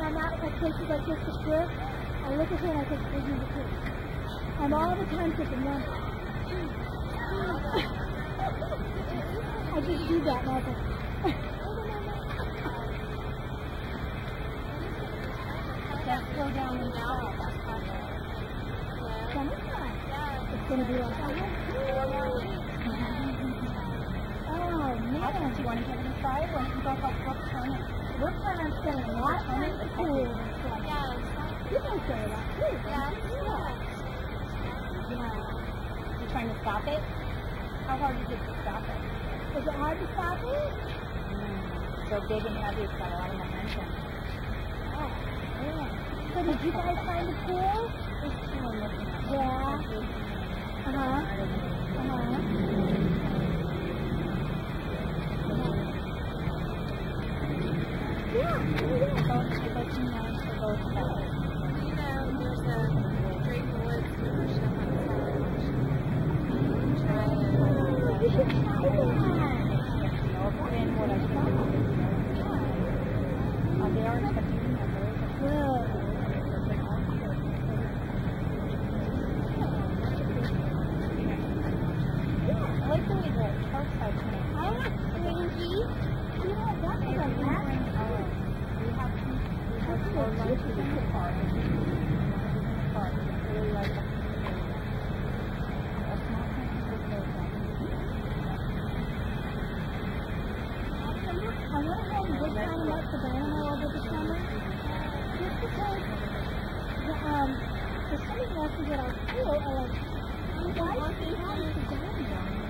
and I'm at like places like this for sure, I look at her and I think, "This is the truth." I'm all the time thinking, "Wow." I just do that, and I was like, slow down and now. That's fine. Yeah. Summertime. Yeah. It's going to be like that. Oh, man. Do you want to give it a try? Or do you talk about what's on it? What's on it? Spending a lot on it. Cool. Yeah. You can say that too. Yeah. Yeah. You're trying to stop it? How hard is it to stop it? Is it hard to stop it? Mm. So big and heavy. It's got a lot of momentum. Oh. Yeah. So did you guys find the pool? Yeah. Uh-huh. Yeah. Both nice for both sides. You know, there's a great woods version on the side. Try it. You should try that. I'll put in what I saw. They are expecting me. Good. Yeah, I like the way the charts are coming. I want cringy. We don't want it like that. We have to go lunch in the car. I really like that. That's not going to be good. I went home this time and left the banana over the summer. Just because the same lessons that I feel are like, why do you have to go?